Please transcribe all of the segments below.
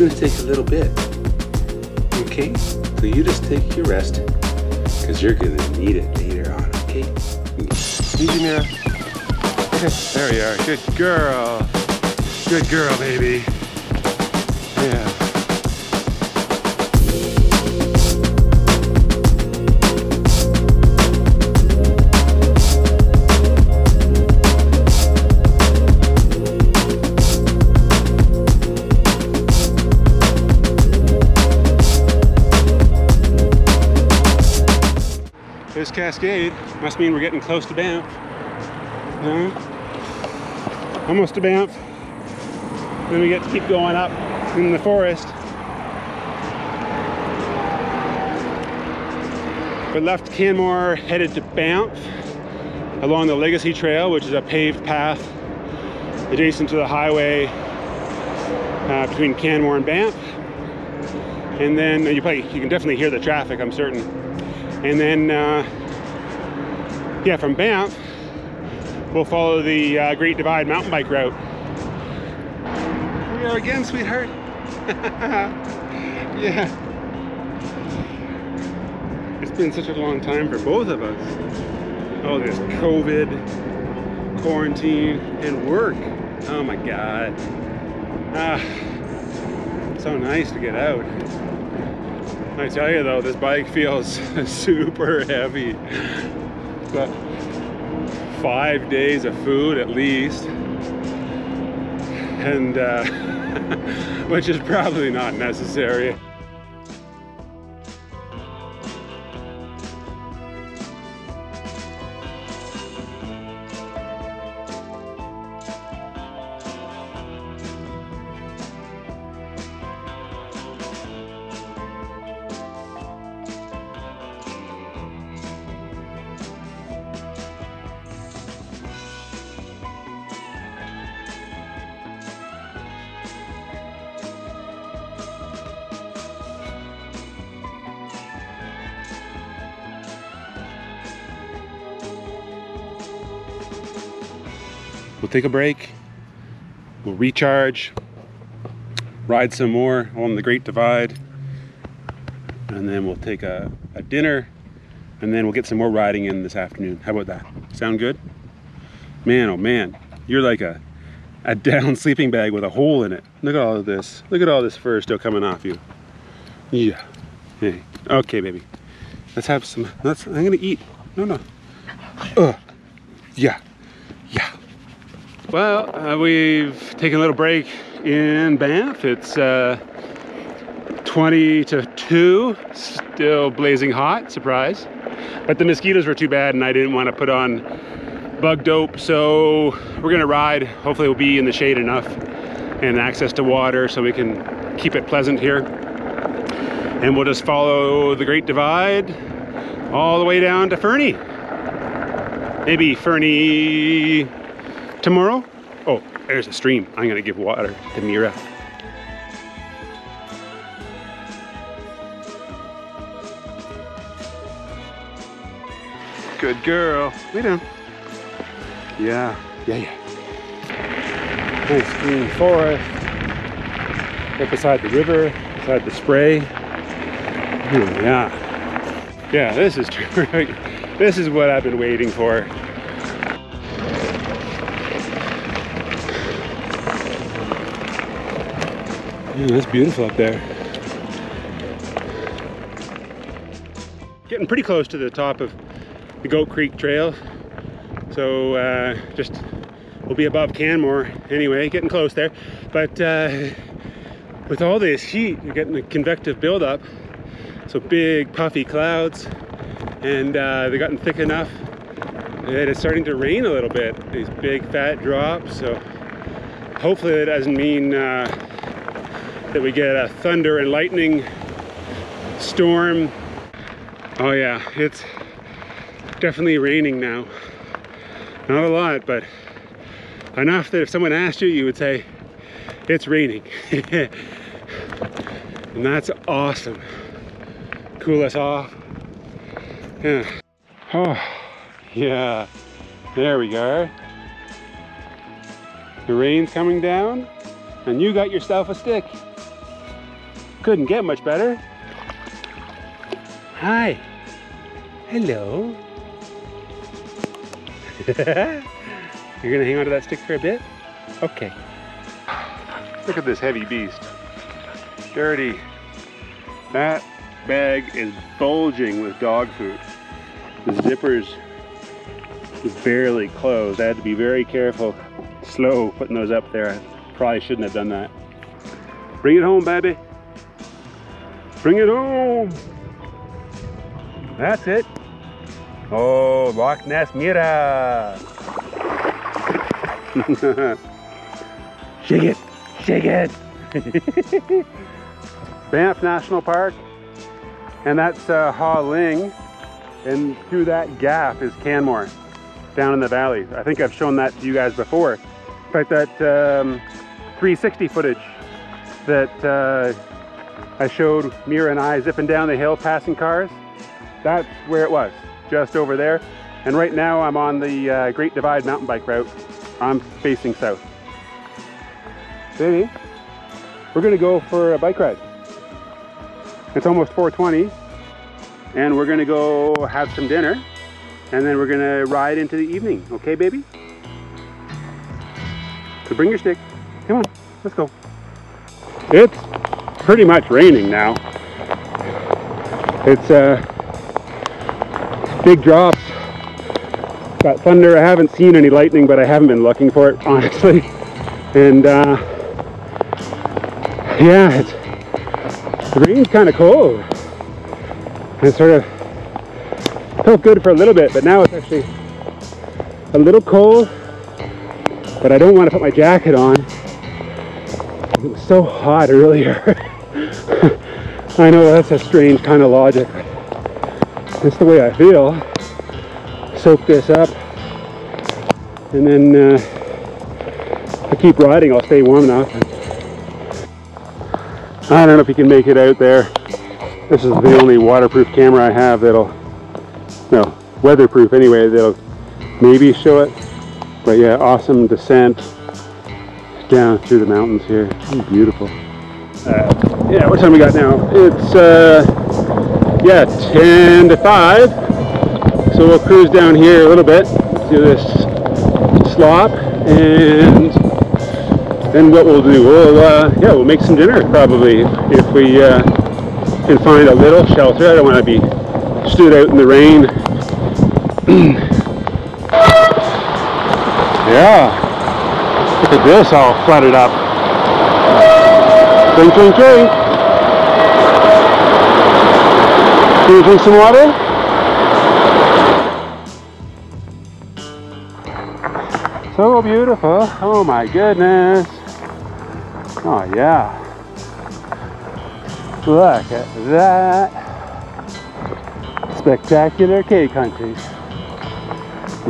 it's going to take a little bit. Okay? So you just take your rest, because you're going to need it later on, okay? Easy, Mira. Okay, there we are. Good girl. Good girl, baby. Yeah. There's Cascade. Must mean we're getting close to Banff. Almost to Banff. Then we get to keep going up in the forest. We left Canmore, headed to Banff along the Legacy Trail, which is a paved path adjacent to the highway between Canmore and Banff. And then you can definitely hear the traffic, I'm certain. And then, yeah, from Banff, we'll follow the Great Divide mountain bike route. Here we are again, sweetheart. Yeah. It's been such a long time for both of us. All this COVID, quarantine, and work. Oh my God. So nice to get out. I tell you though, this bike feels super heavy. But 5 days of food at least, and which is probably not necessary. We'll take a break, we'll recharge, ride some more along the Great Divide, and then we'll take a dinner, and then we'll get some more riding in this afternoon. How about that? Sound good? Man, oh man, you're like a down sleeping bag with a hole in it. Look at all of this. Look at all this fur still coming off you. Yeah. Hey. Okay, baby. Let's have some. I'm gonna eat. No. Yeah. Well, we've taken a little break in Banff. It's 20 to 2, still blazing hot, surprise. But the mosquitoes were too bad and I didn't want to put on bug dope, so we're gonna ride. Hopefully we'll be in the shade enough and access to water so we can keep it pleasant here. And we'll just follow the Great Divide all the way down to Fernie. Maybe Fernie tomorrow? Oh, there's a stream. I'm going to give water to Mira. Good girl. Lay down. Yeah. Nice green forest. Right beside the river, beside the spray. Yeah. Yeah, this is terrific. This is what I've been waiting for. Yeah, that's beautiful up there. Getting pretty close to the top of the Goat Creek Trail. So we'll be above Canmore anyway, getting close there. But with all this heat, you're getting a convective buildup. So big puffy clouds, and they've gotten thick enough that it's starting to rain a little bit. These big fat drops. So hopefully that doesn't mean that we get a thunder and lightning storm. Oh yeah, it's definitely raining now. Not a lot, but enough that if someone asked you, you would say, it's raining. And that's awesome. Cool us off. Yeah. Oh, yeah. There we go. The rain's coming down and you got yourself a stick. Couldn't get much better. Hi. Hello. You're gonna hang on to that stick for a bit? Okay. Look at this heavy beast. Dirty. That bag is bulging with dog food. The zippers was barely closed. I had to be very careful, slow putting those up there. I probably shouldn't have done that. Bring it home, baby. Bring it home. That's it. Oh, Loch Ness, Mira. Shake it, shake it. Banff National Park, and that's Ha Ling, and through that gap is Canmore, down in the valley. I think I've shown that to you guys before. In fact, that 360 footage that I showed Mira and I zipping down the hill passing cars, that's where it was, just over there. And right now I'm on the Great Divide mountain bike route. I'm facing south. Baby, we're gonna go for a bike ride. It's almost 4:20 and we're gonna go have some dinner and then we're gonna ride into the evening. Okay, baby? So bring your stick. Come on, let's go. It's pretty much raining now. It's big drops. Got thunder. I haven't seen any lightning, but I haven't been looking for it, honestly. And yeah, it's the rain's kind of cold. It sort of felt good for a little bit, but now it's actually a little cold, but I don't want to put my jacket on. It was so hot earlier. I know that's a strange kind of logic, but that's the way I feel. Soak this up, and then if I keep riding, I'll stay warm enough. I don't know if you can make it out there. This is the only waterproof camera I have that'll, no, weatherproof anyway, that'll maybe show it. But yeah, awesome descent down through the mountains here. It's beautiful. Yeah, what time we got now? It's, yeah, 10 to 5. So we'll cruise down here a little bit, do this slop, and then what we'll do, we'll, yeah, we'll make some dinner probably if we can find a little shelter. I don't want to be stood out in the rain. Yeah, look at this all flooded up. Drink, drink, drink. Can you drink some water? So beautiful, oh my goodness. Oh yeah. Look at that. Spectacular K country.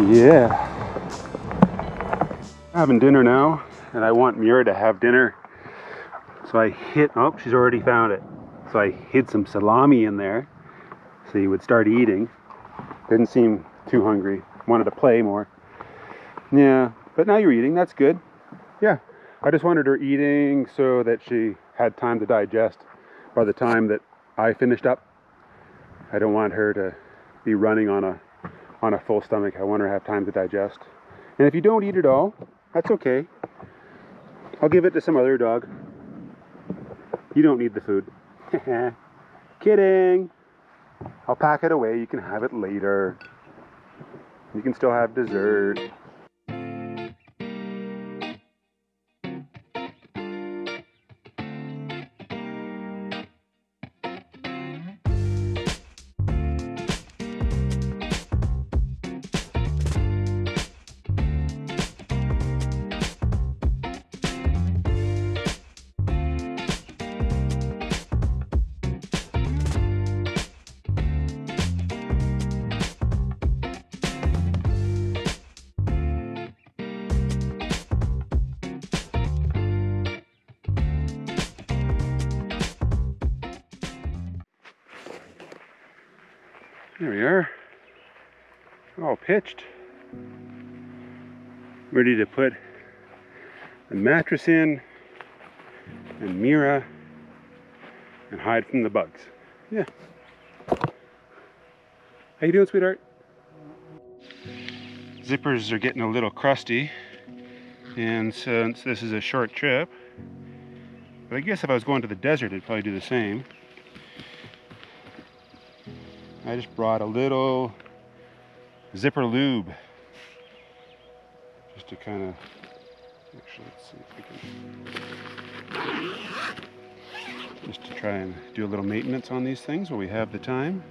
Yeah. I'm having dinner now, and I want Mira to have dinner. So I hid, oh, she's already found it. So I hid some salami in there, so you would start eating. Didn't seem too hungry, wanted to play more. Yeah, but now you're eating, that's good. Yeah, I just wanted her eating so that she had time to digest by the time that I finished up. I don't want her to be running on a full stomach. I want her to have time to digest. And if you don't eat it all, that's okay. I'll give it to some other dog. You don't need the food. Kidding. I'll pack it away. You can have it later. You can still have dessert. There we are, all pitched, ready to put the mattress in, and Mira and hide from the bugs. Yeah. How you doing, sweetheart? Zippers are getting a little crusty, and since this is a short trip, but I guess if I was going to the desert, I'd probably do the same. I just brought a little zipper lube, just to kind of, actually, let's see if I can, just to try and do a little maintenance on these things when we have the time.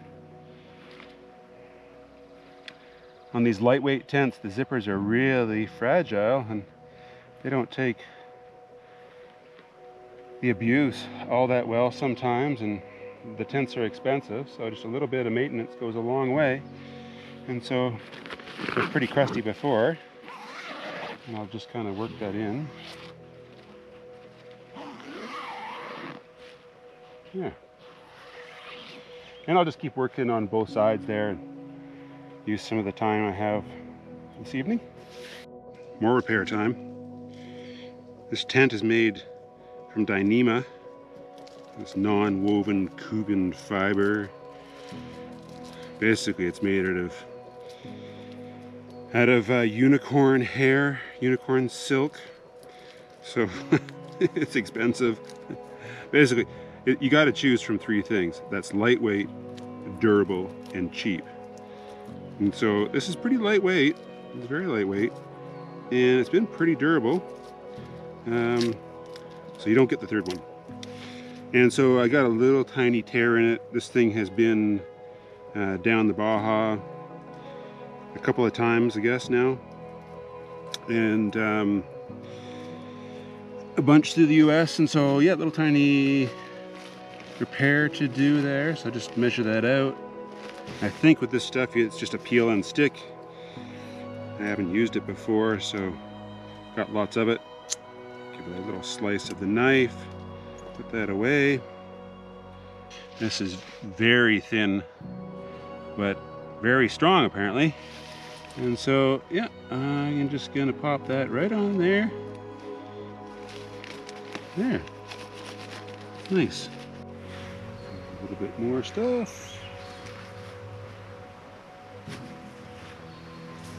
On these lightweight tents, the zippers are really fragile and they don't take the abuse all that well sometimes, and the tents are expensive, so just a little bit of maintenance goes a long way. And so it was pretty crusty before, and I'll just kind of work that in. Yeah. And I'll just keep working on both sides there and use some of the time I have this evening. More repair time. This tent is made from Dyneema, this non-woven Cuban fiber. Basically, it's made out of unicorn hair, unicorn silk. So it's expensive. Basically, you got to choose from three things. That's lightweight, durable, and cheap. And so this is pretty lightweight. It's very lightweight, and it's been pretty durable. So you don't get the third one. And so I got a little tiny tear in it. This thing has been down the Baja a couple of times, I guess, now. And a bunch through the US. And so, yeah, little tiny repair to do there. So just measure that out. I think with this stuff, it's just a peel and stick. I haven't used it before, so got lots of it. Give it a little slice of the knife. Put that away. This is very thin, but very strong apparently. And so, yeah, I'm just gonna pop that right on there. There. Nice. A little bit more stuff.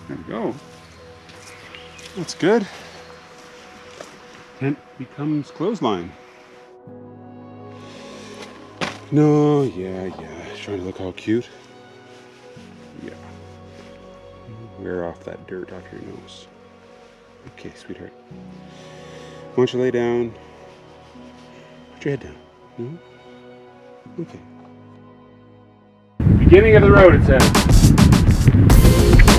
There we go. That's good. Tent becomes clothesline. No, yeah, trying to look all cute. Yeah. Wear off that dirt off your nose. Okay, sweetheart. Why don't you lay down? Put your head down. No? Okay. Beginning of the road, it says.